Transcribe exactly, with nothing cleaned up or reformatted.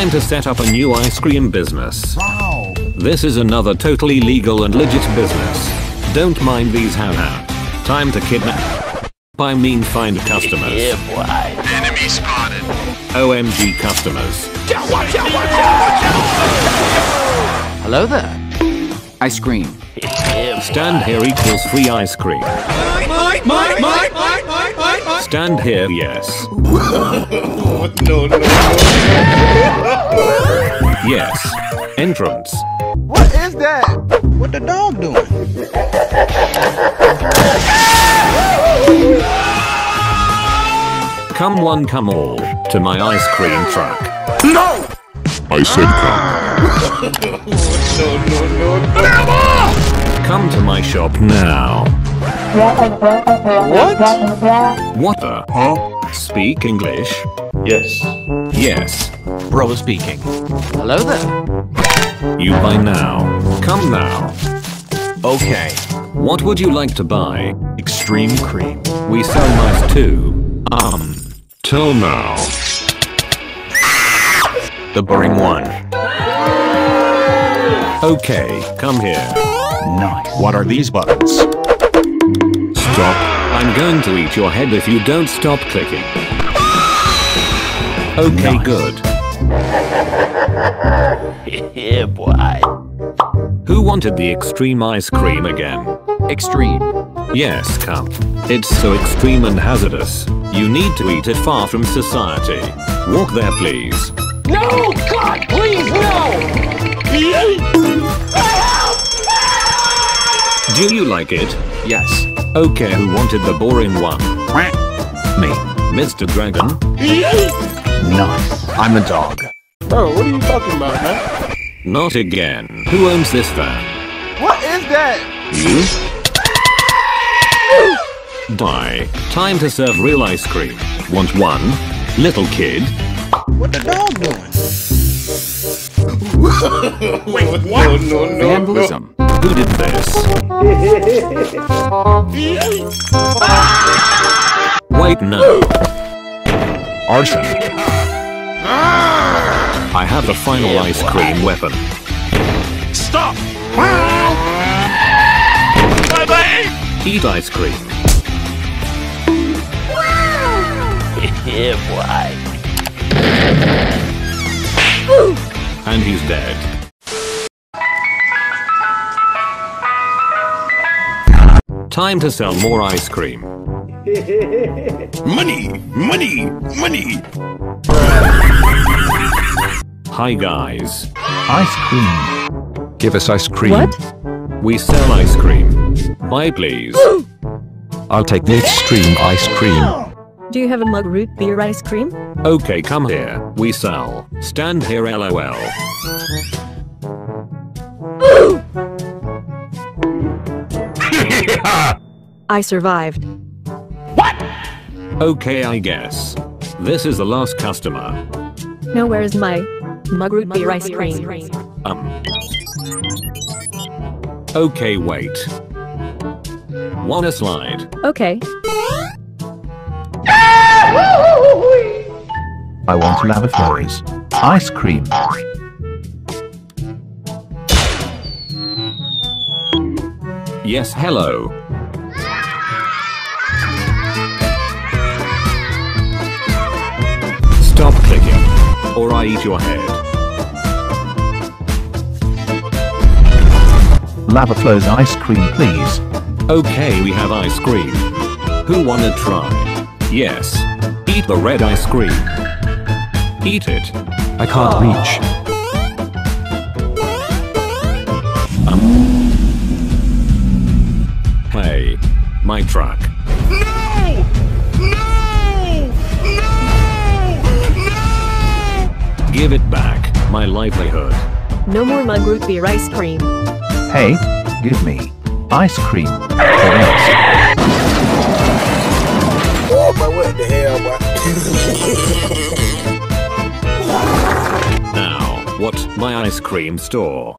time to set up a new ice cream business. Wow. This is another totally legal and legit business. Don't mind these how-how. Time to kidnap. I mean find customers. Yeah, boy. Enemy spotted. O M G customers. Watch out, watch out, watch out. Hello there. Ice cream. Yeah, stand here equals free ice cream. My, my, my, my, my, my, my. Stand here, yes. No, no, no. Yes. Entrance. What is that? What the dog doing? Come one, come all to my ice cream truck. No! I said come. No, no, no, no. Never! Come to my shop now. What? What the? Huh? Speak English? Yes. Yes. Bro speaking. Hello there. You buy now. Come now. Okay. What would you like to buy? Extreme cream. We sell nice too. Um. Till now. The boring one. Okay, come here. Nice. What are these buttons? Stop. I'm going to eat your head if you don't stop clicking. Okay, nice. Good. Yeah, boy. Who wanted the extreme ice cream again? Extreme. Yes, come. It's so extreme and hazardous. You need to eat it far from society. Walk there, please. No! God, please, no! Do you like it? Yes. Okay, who wanted the boring one? Me. Mister Dragon? Nice. I'm a dog. Bro, what are you talking about, man? Not again. Who owns this van? What is that? You? Die. Time to serve real ice cream. Want one? Little kid? What the dog doing? Wait, what? No, no, no, vandalism. No. Who did this? Wait, no. Arson. I have the final ice cream weapon. Stop! Eat ice cream. Yeah, boy. And he's dead. Time to sell more ice cream. Money! Money! Money! Hi guys. Ice cream. Give us ice cream. What? We sell ice cream. Buy please. I'll take the extreme ice cream. Do you have a mug root beer ice cream? Okay, come here. We sell. Stand here, LOL. I survived. What? Okay, I guess. This is the last customer. Now where is my mug root beer ice cream? Um. Okay, wait. Wanna slide? Okay. I want LavaFlows ice cream. Yes, hello. Stop clicking, or I eat your head. LavaFlows ice cream, please. Okay, we have ice cream. Who wanna try? Yes. Eat the red ice cream. Eat it. I can't oh. reach. Um. Hey, my truck. No! No! No! No! Give it back, my livelihood. No more mug root beer ice cream. Hey, give me ice cream. Oh my, what the hell, boy? Now, what? My ice cream store.